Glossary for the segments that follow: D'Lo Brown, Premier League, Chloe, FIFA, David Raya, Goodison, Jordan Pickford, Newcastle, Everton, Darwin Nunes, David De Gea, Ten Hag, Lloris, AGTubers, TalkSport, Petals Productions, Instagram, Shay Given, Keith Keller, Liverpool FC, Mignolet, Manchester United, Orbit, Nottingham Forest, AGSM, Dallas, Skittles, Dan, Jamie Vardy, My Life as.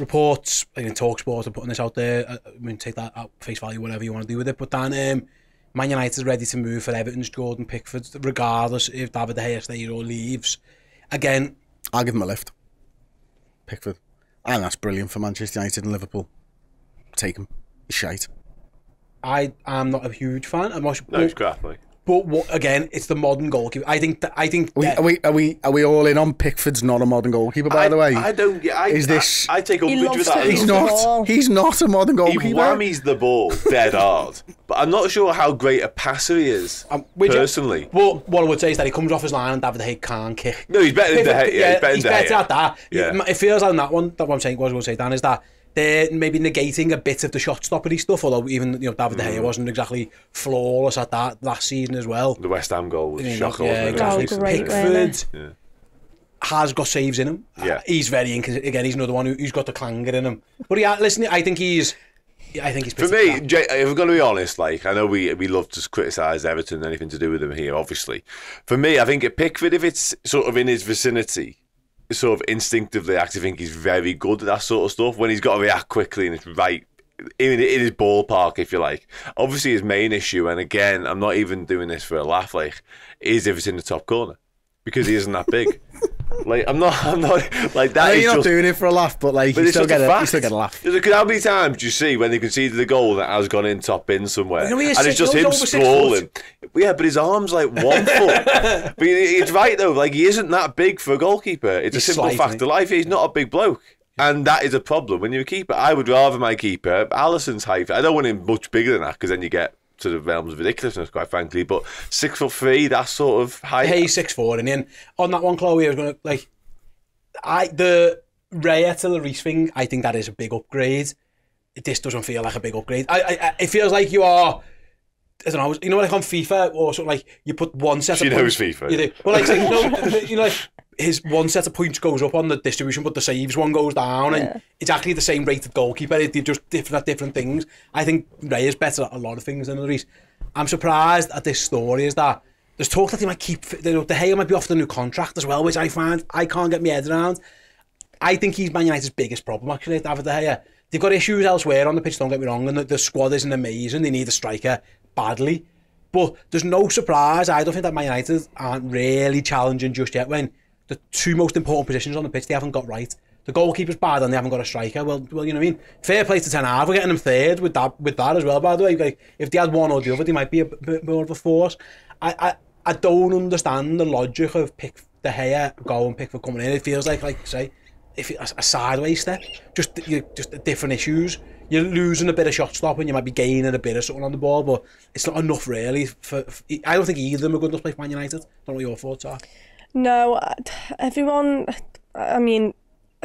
reports, like in TalkSport, are putting this out there. I mean, take that at face value, whatever you want to do with it. But then Man United is ready to move for Everton's Jordan Pickford, regardless if David De Gea stays or leaves. Again, I'll give him a lift. Pickford. And that's brilliant for Manchester United and Liverpool. Take him. He's shite. I am not a huge fan. I'm not, no, he's crap, mate. But what, again, it's the modern goalkeeper. I think. Are we all in on Pickford's not a modern goalkeeper? By the way, I don't. I take umbrage with that. He's not. He's not a modern goalkeeper. He whammies the ball dead hard, but I'm not sure how great a passer he is. Personally, well, what I would say is that he comes off his line and David De Gea can't kick. No, he's better than De Gea. Yeah, he's better at that. Yeah. It feels like that one. That what I'm saying. What I was going to say, Dan, is that they're maybe negating a bit of the shot stoppery stuff, although even David De Gea wasn't exactly flawless at that last season as well. The West Ham goal was a shocker. Yeah, exactly. Pickford has got saves in him. Yeah. He's very inconsistent. Again, he's another one who's got the clanger in him. But yeah, listen, I think he's for me, Jay, if we're going to be honest, like, I know we love to criticise Everton and anything to do with him here, obviously. For me, I think at Pickford, if it's sort of in his vicinity, sort of instinctively, I actually think he's very good at that sort of stuff. When he's got to react quickly and it's right in his ballpark, if you like. Obviously, his main issue, and again, I'm not even doing this for a laugh, like, is if it's in the top corner, because he isn't that big. Like, I'm not like that. No, you're not just doing it for a laugh, but like, but you still get a laugh. Because how many times do you see when they conceded the goal that has gone in top bin somewhere, and it's just him sprawling? Yeah, but his arm's like 1 foot. But it's right though. Like, he isn't that big for a goalkeeper. It's a simple fact of life. He's not a big bloke. And that is a problem when you're a keeper. I would rather my keeper, Alisson's height. I don't want him much bigger than that, because then you get to the realms of ridiculousness, quite frankly. But 6'3", that sort of height. Hey, 6'4", and then on that one, Chloe, I was going to like, the Raya to Lloris thing. I think that is a big upgrade. This doesn't feel like a big upgrade. It feels like you are. I don't know. You know, like on FIFA or something, like you put one set. She of knows points, FIFA. You do. Well, like, you know, like, his one set of points goes up on the distribution, but the saves one goes down, and it's actually the same rated goalkeeper. They're just different at different things. I think Raya's better at a lot of things than Lloris. I'm surprised at this story. Is that there's talk that he might keep. De Gea might be off the new contract as well, which I can't get my head around. I think he's Man United's biggest problem, actually, David De Gea. They've got issues elsewhere on the pitch, don't get me wrong, and the squad isn't amazing. They need a striker badly. But there's no surprise. I don't think that Man United aren't really challenging just yet when the two most important positions on the pitch they haven't got right. The goalkeeper's bad and they haven't got a striker. Well, you know what I mean? Fair play to Ten Hag. We're getting them third with that as well, by the way. Like, if they had one or the other, they might be a bit more of a force. I don't understand the logic of De Gea going, Pickford coming in. It feels like say, if it's a sideways step, just different issues. You're losing a bit of shot stopping, you might be gaining a bit of something on the ball, but it's not enough really. I don't think either of them are good enough to play for Man United. I don't know what your thoughts are. No, everyone, I mean,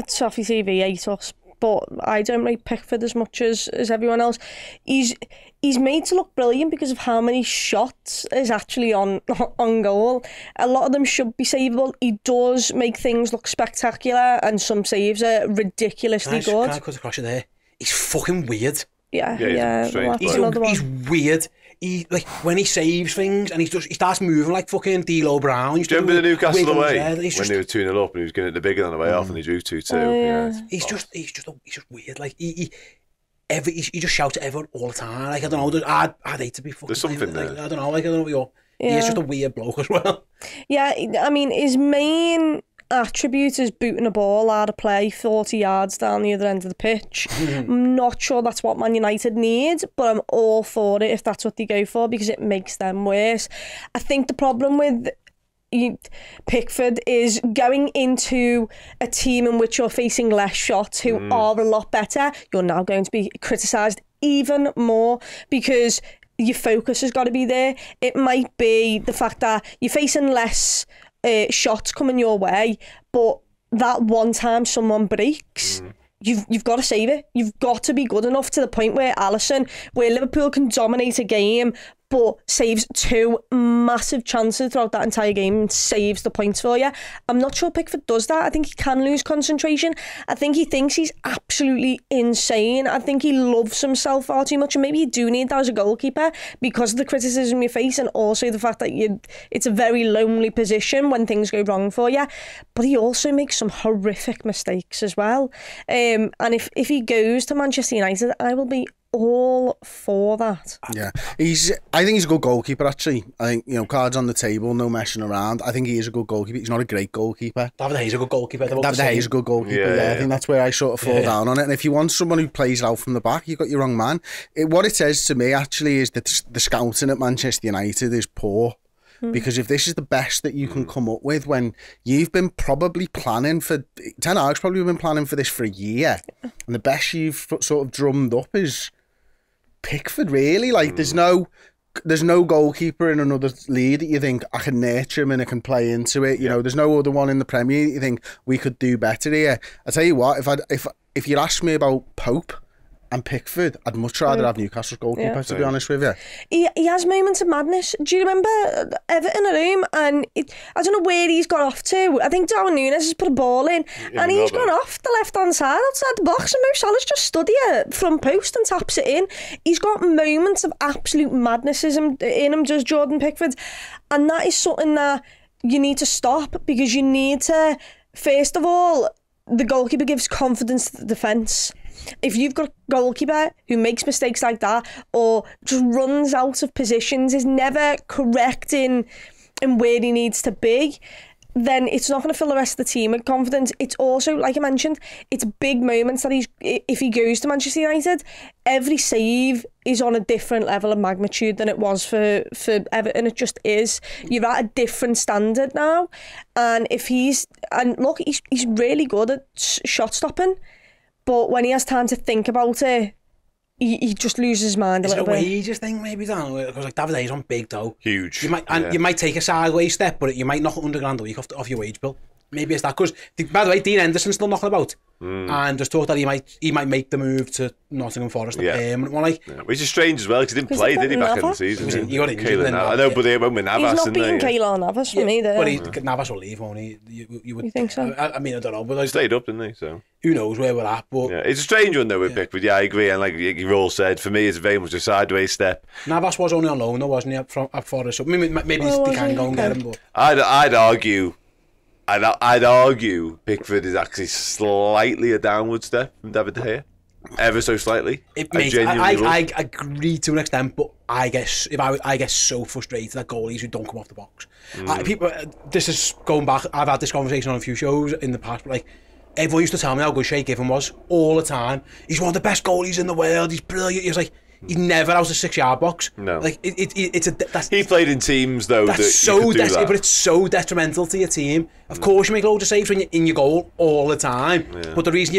Toffee TV ate us, but I don't rate Pickford as much as everyone else. He's made to look brilliant because of how many shots is actually on goal. A lot of them should be savable. He does make things look spectacular, and some saves are ridiculously good. Can I cut across you there? He's fucking weird. Yeah. He's weird. He, like, when he saves things and he starts moving like fucking D'Lo Brown. Do you remember the Newcastle away when they were 2-0 up and he was getting the bigger on the way off and they drew 2-2? Yeah. He's just weird. Like he just shouts at everyone all the time. Like, I don't know. I'd hate to be fucking. There's something there. Like, I don't know. Like, I don't know. He's just a weird bloke as well. Yeah, I mean, his main attribute is booting a ball out of play 40 yards down the other end of the pitch. I'm not sure that's what Man United need, but I'm all for it if that's what they go for, because it makes them worse. I think the problem with Pickford is going into a team in which you're facing less shots who are a lot better. You're now going to be criticised even more because your focus has got to be there. It might be the fact that you're facing less shots coming your way, but that one time someone breaks, you've got to save it. You've got to be good enough to the point where Alisson, where Liverpool can dominate a game but saves two massive chances throughout that entire game and saves the points for you. I'm not sure Pickford does that. I think he can lose concentration. I think he thinks he's absolutely insane. I think he loves himself far too much, and maybe you do need that as a goalkeeper because of the criticism you face and also the fact that it's a very lonely position when things go wrong for you. But he also makes some horrific mistakes as well. And if he goes to Manchester United, I will be all for that. Yeah, I think he's a good goalkeeper, actually. I think, you know, cards on the table, no messing around. I think he is a good goalkeeper. He's not a great goalkeeper. David De Gea is a good goalkeeper. David De Gea is a good goalkeeper, yeah. I think that's where I sort of fall down on it. And if you want someone who plays out from the back, you've got your wrong man. What it says to me, actually, is that the scouting at Manchester United is poor. Because if this is the best that you can come up with, when you've been probably planning for, Ten Hag's probably been planning for this for a year, and the best you've sort of drummed up is Pickford, really. Like, there's no goalkeeper in another league that you think, I can nurture him and I can play into it. You know, there's no other one in the Premier that you think, we could do better here. I tell you what, if you'd asked me about Pope and Pickford, I'd much rather have Newcastle's goalkeeper, to be honest with you. He has moments of madness. Do you remember Everton at home? And I don't know where he's got off to. I think Darwin Nunes has put a ball in, and he's gone off the left-hand side outside the box, and Mo Salah's just stood here, front post, and taps it in. He's got moments of absolute madness in him, does Jordan Pickford. And that is something that you need to stop, because you need to, first of all, the goalkeeper gives confidence to the defence. If you've got a goalkeeper who makes mistakes like that or just runs out of positions, is never correct in where he needs to be, then it's not going to fill the rest of the team with confidence. It's also, like I mentioned, it's big moments that if he goes to Manchester United, every save is on a different level of magnitude than it was for Everton. It just is. You're at a different standard now. And look, he's really good at shot stopping. But when he has time to think about it, he just loses his mind a little bit. Is it a wages thing, maybe, Dan? Because like David De Gea's on big dough. Huge. You might take a sideways step, but you might knock £100 grand a week off your wage bill. Maybe it's that. Because, by the way, Dean Henderson's still knocking about. And there's talk that he might make the move to Nottingham Forest, the permanent one. Which is strange as well, because he didn't play, did he, back in the season? You got injured. I know, but they went with Navas. He's not beating Kealan Navas for me, though. But Navas will leave, won't he? You think so? I mean, I don't know. But he stayed up, didn't he? So who knows where we're at? But yeah, it's a strange one, though, with Pickford. Yeah, I agree. And like you all said, for me, it's very much a sideways step. Navas was only on loan, though, wasn't he, at Forest? So maybe they can go and get him. But I'd argue Pickford is actually slightly a downward step from David De Gea. Ever so slightly. I agree to an extent, but I get so frustrated at goalies who don't come off the box. This is going back. I've had this conversation on a few shows in the past, but like, everyone used to tell me how good Shay Given was all the time. He's one of the best goalies in the world. He's brilliant. He was like, he's never out of the 6-yard box. No, like he played in teams though. That's so desperate, but it's so detrimental to your team. Of course, you make loads of saves when you're in your goal all the time. Yeah. But the reason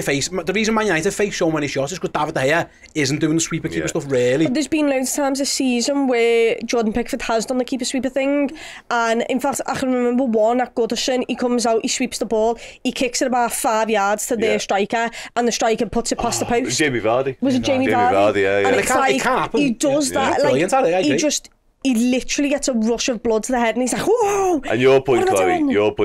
Man United face so many shots is because David De Gea isn't doing the sweeper keeper stuff really. But there's been loads of times this season where Jordan Pickford has done the keeper sweeper thing, and in fact, I can remember one at Goodison. He comes out, he sweeps the ball, he kicks it about 5 yards to their striker, and the striker puts it past the post. Was it Jamie Vardy? Yeah, yeah. And it's like, it can't happen. He does that. Like, he literally gets a rush of blood to the head, and he's like, whoa! And your point,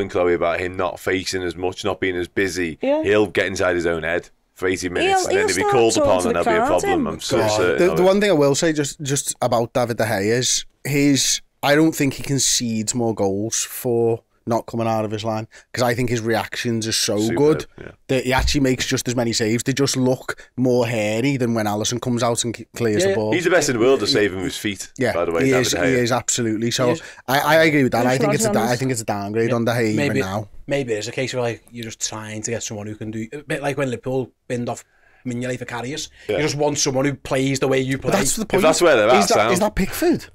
Chloe, about him not facing as much, not being as busy, he'll get inside his own head for 80 minutes, and then he'll be called upon, and that'll be a problem. I'm so certain. The one thing I will say just about David De Gea is I don't think he concedes more goals for not coming out of his line, because I think his reactions are so good that he actually makes just as many saves. They just look more hairy than when Alisson comes out and clears the ball. He's the best in the world at saving with his feet, by the way. He is absolutely. So is. I agree with that. I think it's a downgrade on De Gea even now. Maybe it's a case of like, you're just trying to get someone who can do a bit like when Liverpool binned off Mignolet for carriers. You just want someone who plays the way you play. But that's the point. If that's where they're at, is that Pickford?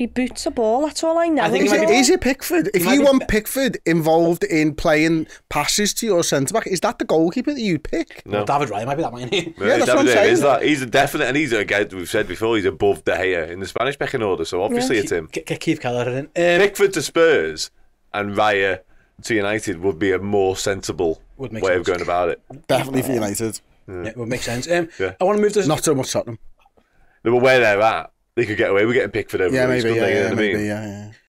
He boots a ball, that's all I know. Is it Pickford? If you want Pickford involved in playing passes to your centre-back, is that the goalkeeper that you pick? No. Well, David Raya might be that, mightn't he? Yeah, that's what I'm saying. He's a definite, and he's, again, we've said before, he's above De Gea in the Spanish pecking order, so obviously it's him. Get Keith Keller in. Pickford to Spurs and Raya to United would be a more sensible way of going about it. Definitely for United. Yeah, it would make sense. I want to move to... Not so much Tottenham. Where they're at. they could get away with getting Pickford over. Yeah, maybe. Yeah, yeah, maybe. Yeah, yeah.